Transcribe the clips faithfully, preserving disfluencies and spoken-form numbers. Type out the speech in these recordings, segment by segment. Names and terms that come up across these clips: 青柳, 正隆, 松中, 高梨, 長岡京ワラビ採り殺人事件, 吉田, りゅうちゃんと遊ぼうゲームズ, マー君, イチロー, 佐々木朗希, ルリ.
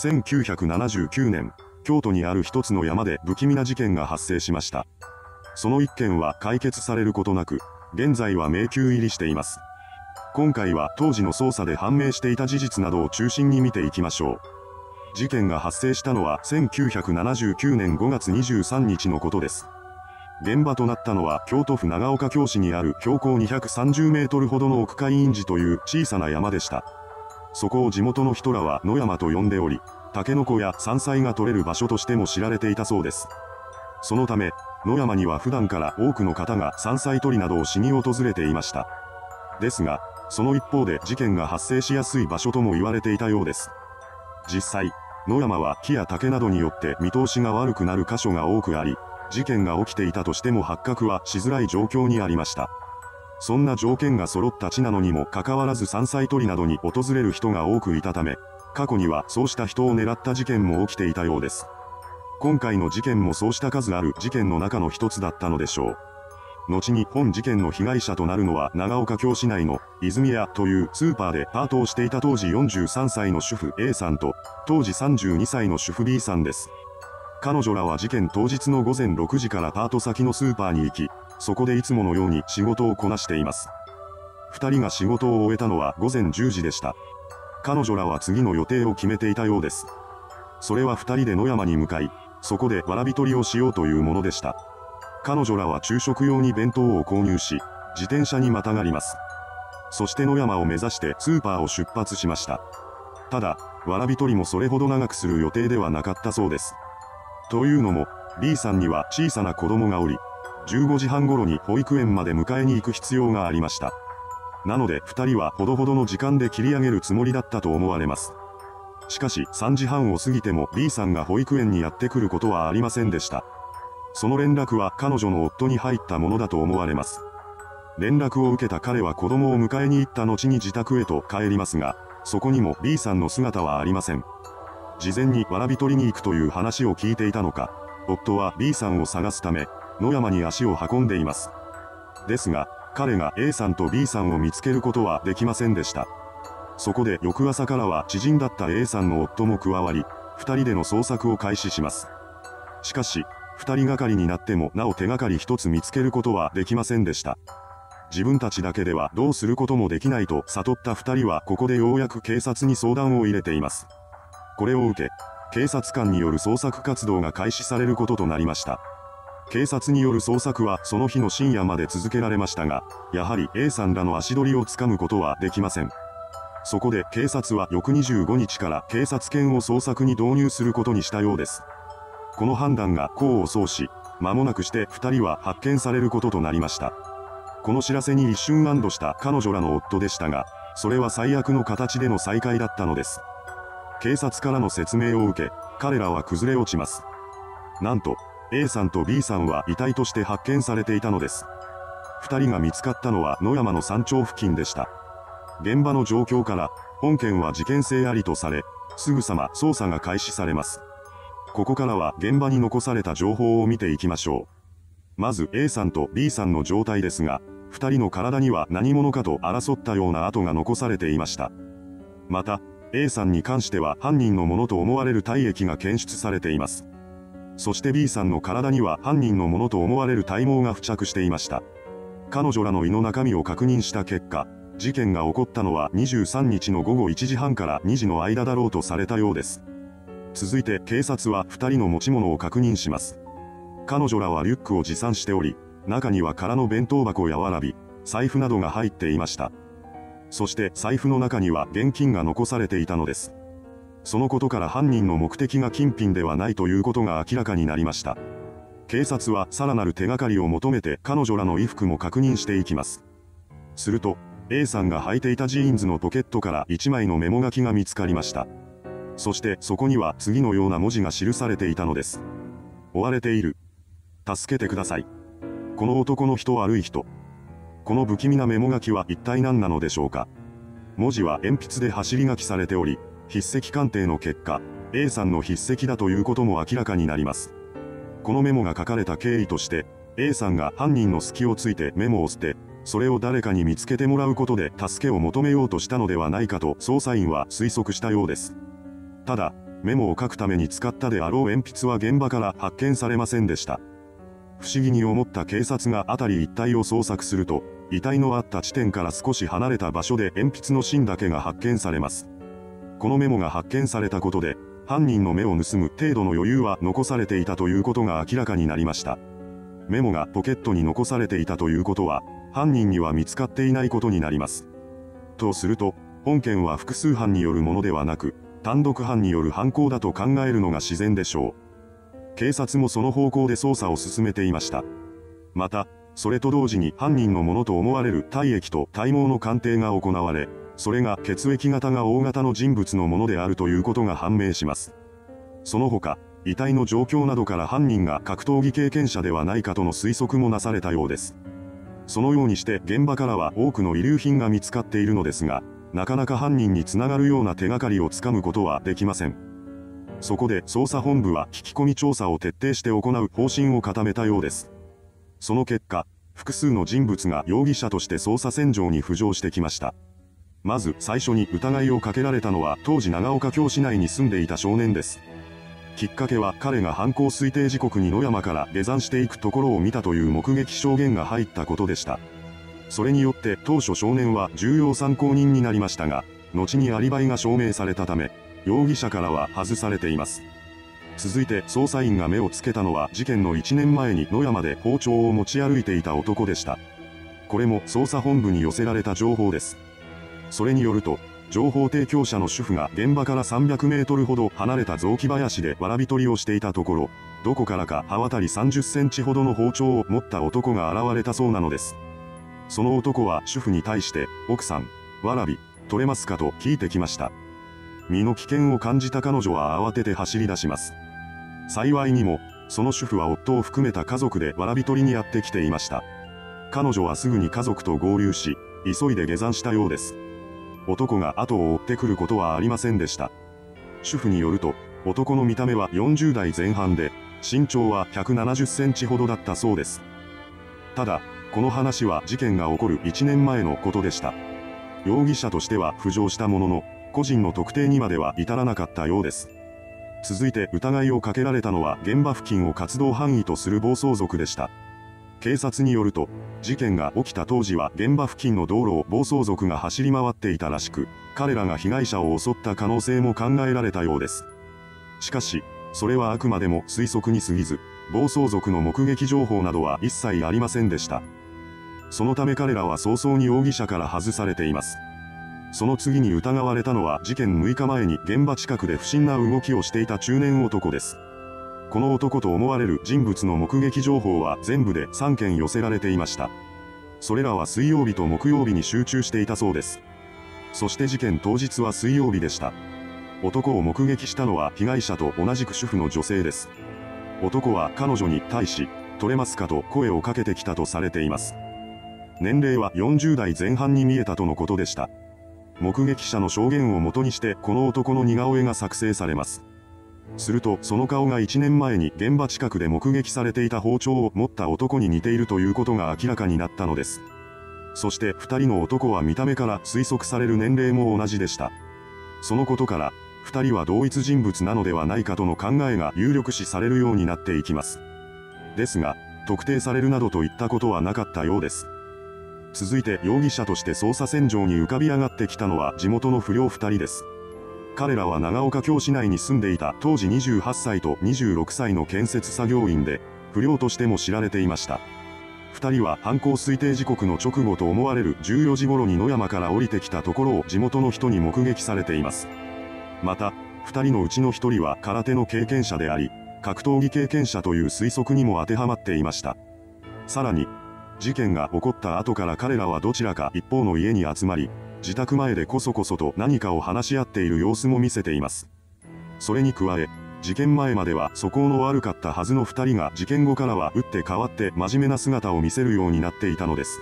せんきゅうひゃくななじゅうきゅうねん、京都にある一つの山で不気味な事件が発生しました。その一件は解決されることなく、現在は迷宮入りしています。今回は当時の捜査で判明していた事実などを中心に見ていきましょう。事件が発生したのはせんきゅうひゃくななじゅうきゅうねんごがつにじゅうさんにちのことです。現場となったのは京都府長岡京市にある標高にひゃくさんじゅうメートルほどの奥海院寺という小さな山でした。そこを地元の人らは野山と呼んでおり、タケノコや山菜が採れる場所としても知られていたそうです。そのため、野山には普段から多くの方が山菜採りなどをしに訪れていました。ですが、その一方で事件が発生しやすい場所とも言われていたようです。実際、野山は木や竹などによって見通しが悪くなる箇所が多くあり、事件が起きていたとしても発覚はしづらい状況にありました。そんな条件が揃った地なのにもかかわらず山菜採りなどに訪れる人が多くいたため、過去にはそうした人を狙った事件も起きていたようです。今回の事件もそうした数ある事件の中の一つだったのでしょう。後に本事件の被害者となるのは長岡京市内の泉屋というスーパーでパートをしていた当時よんじゅうさんさいの主婦 A さんと当時さんじゅうにさいの主婦 B さんです。彼女らは事件当日の午前ろくじからパート先のスーパーに行き、そこでいつものように仕事をこなしています。二人が仕事を終えたのは午前じゅうじでした。彼女らは次の予定を決めていたようです。それは二人で野山に向かい、そこでわらび取りをしようというものでした。彼女らは昼食用に弁当を購入し、自転車にまたがります。そして野山を目指してスーパーを出発しました。ただ、わらび取りもそれほど長くする予定ではなかったそうです。というのも、B さんには小さな子供がおり、じゅうごじはん頃に保育園まで迎えに行く必要がありました。なのでふたりはほどほどの時間で切り上げるつもりだったと思われます。しかしさんじはんを過ぎても B さんが保育園にやってくることはありませんでした。その連絡は彼女の夫に入ったものだと思われます。連絡を受けた彼は子供を迎えに行った後に自宅へと帰りますが、そこにも B さんの姿はありません。事前にわらび取りに行くという話を聞いていたのか、夫は B さんを探すため、野山に足を運んでいます。ですが、彼が A さんと B さんを見つけることはできませんでした。そこで翌朝からは知人だった A さんの夫も加わり、二人での捜索を開始します。しかし、二人がかりになってもなお手がかり一つ見つけることはできませんでした。自分たちだけではどうすることもできないと悟った二人はここでようやく警察に相談を入れています。これを受け、警察官による捜索活動が開始されることとなりました。警察による捜索はその日の深夜まで続けられましたが、やはり A さんらの足取りをつかむことはできません。そこで警察は翌にじゅうごにちから警察犬を捜索に導入することにしたようです。この判断が功を奏し、間もなくしてふたりは発見されることとなりました。この知らせに一瞬安堵した彼女らの夫でしたが、それは最悪の形での再会だったのです。警察からの説明を受け、彼らは崩れ落ちます。なんと、A さんと B さんは遺体として発見されていたのです。二人が見つかったのは野山の山頂付近でした。現場の状況から、本件は事件性ありとされ、すぐさま捜査が開始されます。ここからは現場に残された情報を見ていきましょう。まず A さんと B さんの状態ですが、二人の体には何者かと争ったような跡が残されていました。また、A さんに関しては犯人のものと思われる体液が検出されています。そして B さんの体には犯人のものと思われる体毛が付着していました。彼女らの胃の中身を確認した結果、事件が起こったのはにじゅうさんにちのごごいちじはんからにじの間だろうとされたようです。続いて警察はふたりの持ち物を確認します。彼女らはリュックを持参しており、中には空の弁当箱やわらび、財布などが入っていました。そして財布の中には現金が残されていたのです。そのことから犯人の目的が金品ではないということが明らかになりました。警察はさらなる手がかりを求めて彼女らの衣服も確認していきます。すると、A さんが履いていたジーンズのポケットからいちまいのメモ書きが見つかりました。そしてそこには次のような文字が記されていたのです。追われている。助けてください。この男の人悪い人。この不気味なメモ書きは一体何なのでしょうか。文字は鉛筆で走り書きされており、筆跡鑑定の結果、A さんの筆跡だということも明らかになります。このメモが書かれた経緯として、A さんが犯人の隙をついてメモを捨て、それを誰かに見つけてもらうことで助けを求めようとしたのではないかと捜査員は推測したようです。ただ、メモを書くために使ったであろう鉛筆は現場から発見されませんでした。不思議に思った警察が辺り一帯を捜索すると、遺体のあった地点から少し離れた場所で鉛筆の芯だけが発見されます。このメモが発見されたことで、犯人の目を盗む程度の余裕は残されていたということが明らかになりました。メモがポケットに残されていたということは、犯人には見つかっていないことになります。とすると、本件は複数犯によるものではなく、単独犯による犯行だと考えるのが自然でしょう。警察もその方向で捜査を進めていました。また、それと同時に犯人のものと思われる体液と体毛の鑑定が行われ、それが血液型がO型の人物のものであるということが判明します。その他、遺体の状況などから犯人が格闘技経験者ではないかとの推測もなされたようです。そのようにして現場からは多くの遺留品が見つかっているのですが、なかなか犯人につながるような手がかりをつかむことはできません。そこで捜査本部は聞き込み調査を徹底して行う方針を固めたようです。その結果、複数の人物が容疑者として捜査線上に浮上してきました。まず最初に疑いをかけられたのは当時長岡京市内に住んでいた少年です。きっかけは彼が犯行推定時刻に野山から下山していくところを見たという目撃証言が入ったことでした。それによって当初少年は重要参考人になりましたが、後にアリバイが証明されたため、容疑者からは外されています。続いて捜査員が目をつけたのは事件のいちねんまえに野山で包丁を持ち歩いていた男でした。これも捜査本部に寄せられた情報です。それによると、情報提供者の主婦が現場からさんびゃくメートルほど離れた雑木林でわらび取りをしていたところ、どこからか刃渡りさんじゅっセンチほどの包丁を持った男が現れたそうなのです。その男は主婦に対して、奥さん、わらび、取れますかと聞いてきました。身の危険を感じた彼女は慌てて走り出します。幸いにも、その主婦は夫を含めた家族でわらび取りにやってきていました。彼女はすぐに家族と合流し、急いで下山したようです。男が後を追ってくることはありませんでした。主婦によると、男の見た目はよんじゅうだいぜん半で、身長はひゃくななじゅっセンチほどだったそうです。ただ、この話は事件が起こるいちねんまえのことでした。容疑者としては浮上したものの、個人の特定にまでは至らなかったようです。続いて疑いをかけられたのは現場付近を活動範囲とする暴走族でした。警察によると、事件が起きた当時は現場付近の道路を暴走族が走り回っていたらしく、彼らが被害者を襲った可能性も考えられたようです。しかし、それはあくまでも推測に過ぎず、暴走族の目撃情報などは一切ありませんでした。そのため彼らは早々に容疑者から外されています。その次に疑われたのは事件むいかまえに現場近くで不審な動きをしていた中年男です。この男と思われる人物の目撃情報は全部でさんけん寄せられていました。それらは水曜日と木曜日に集中していたそうです。そして事件当日は水曜日でした。男を目撃したのは被害者と同じく主婦の女性です。男は彼女に対し、取れますかと声をかけてきたとされています。年齢はよんじゅうだいぜん半に見えたとのことでした。目撃者の証言をもとにしてこの男の似顔絵が作成されます。するとその顔がいちねんまえに現場近くで目撃されていた包丁を持った男に似ているということが明らかになったのです。そしてふたりの男は見た目から推測される年齢も同じでした。そのことからふたりは同一人物なのではないかとの考えが有力視されるようになっていきます。ですが、特定されるなどといったことはなかったようです。続いて容疑者として捜査線上に浮かび上がってきたのは地元の不良ふたりです。彼らは長岡京市内に住んでいた当時にじゅうはっさいとにじゅうろくさいの建設作業員で、不良としても知られていました。ふたりは犯行推定時刻の直後と思われるじゅうよじ頃に野山から降りてきたところを地元の人に目撃されています。また、ふたりのうちのひとりは空手の経験者であり、格闘技経験者という推測にも当てはまっていました。さらに、事件が起こった後から彼らはどちらか一方の家に集まり、自宅前でこそこそと何かを話し合っている様子も見せています。それに加え、事件前までは素行の悪かったはずのふたりが事件後からは打って変わって真面目な姿を見せるようになっていたのです。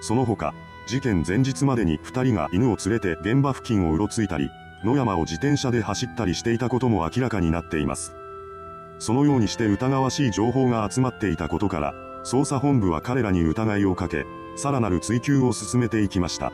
その他、事件前日までにふたりが犬を連れて現場付近をうろついたり、野山を自転車で走ったりしていたことも明らかになっています。そのようにして疑わしい情報が集まっていたことから、捜査本部は彼らに疑いをかけ、さらなる追及を進めていきました。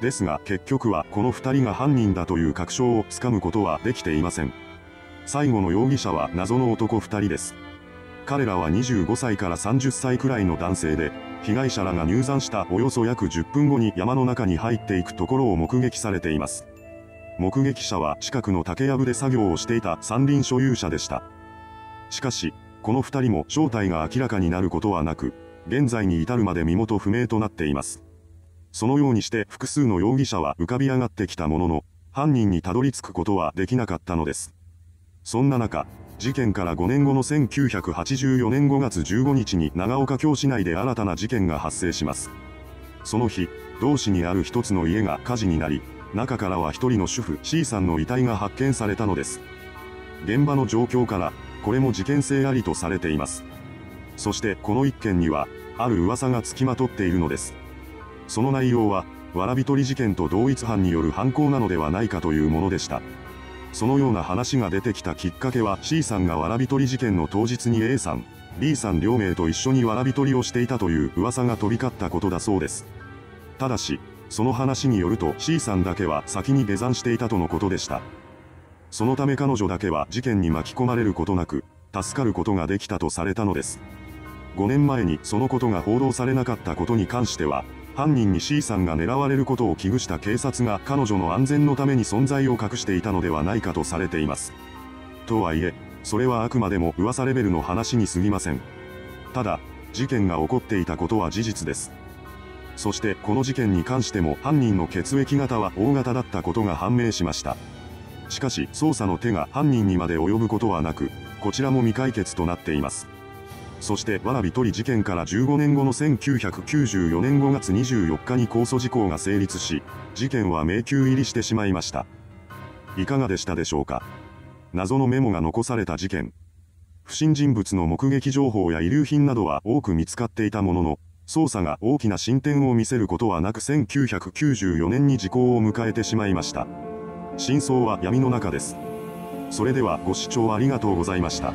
ですが結局はこのふたりが犯人だという確証をつかむことはできていません。最後の容疑者は謎の男ふたりです。彼らはにじゅうごさいからさんじゅっさいくらいの男性で、被害者らが入山したおよそ約じゅっぷんごに山の中に入っていくところを目撃されています。目撃者は近くの竹やぶで作業をしていた山林所有者でした。しかし、このふたりも正体が明らかになることはなく、現在に至るまで身元不明となっています。そのようにして複数の容疑者は浮かび上がってきたものの、犯人にたどり着くことはできなかったのです。そんな中、事件からごねんごのせんきゅうひゃくはちじゅうよねんごがつじゅうごにちに長岡京市内で新たな事件が発生します。その日、同市にある一つの家が火事になり、中からは一人の主婦 C さんの遺体が発見されたのです。現場の状況から、これも事件性ありとされています。そしてこの一件には、ある噂がつきまとっているのです。その内容は、蕨取事件と同一犯による犯行なのではないかというものでした。そのような話が出てきたきっかけは C さんが蕨取事件の当日に A さん、B さん両名と一緒に蕨取をしていたという噂が飛び交ったことだそうです。ただし、その話によると C さんだけは先に下山していたとのことでした。そのため彼女だけは事件に巻き込まれることなく、助かることができたとされたのです。ごねんまえにそのことが報道されなかったことに関しては、犯人に C さんが狙われることを危惧した警察が彼女の安全のために存在を隠していたのではないかとされています。とはいえ、それはあくまでも噂レベルの話に過ぎません。ただ、事件が起こっていたことは事実です。そしてこの事件に関しても犯人の血液型はO型だったことが判明しました。しかし捜査の手が犯人にまで及ぶことはなく、こちらも未解決となっています。そして蕨取事件からじゅうごねんごのせんきゅうひゃくきゅうじゅうよねんごがつにじゅうよっかに控訴事項が成立し、事件は迷宮入りしてしまいました。いかがでしたでしょうか。謎のメモが残された事件。不審人物の目撃情報や遺留品などは多く見つかっていたものの、捜査が大きな進展を見せることはなくせんきゅうひゃくきゅうじゅうよねんに時効を迎えてしまいました。真相は闇の中です。それではご視聴ありがとうございました。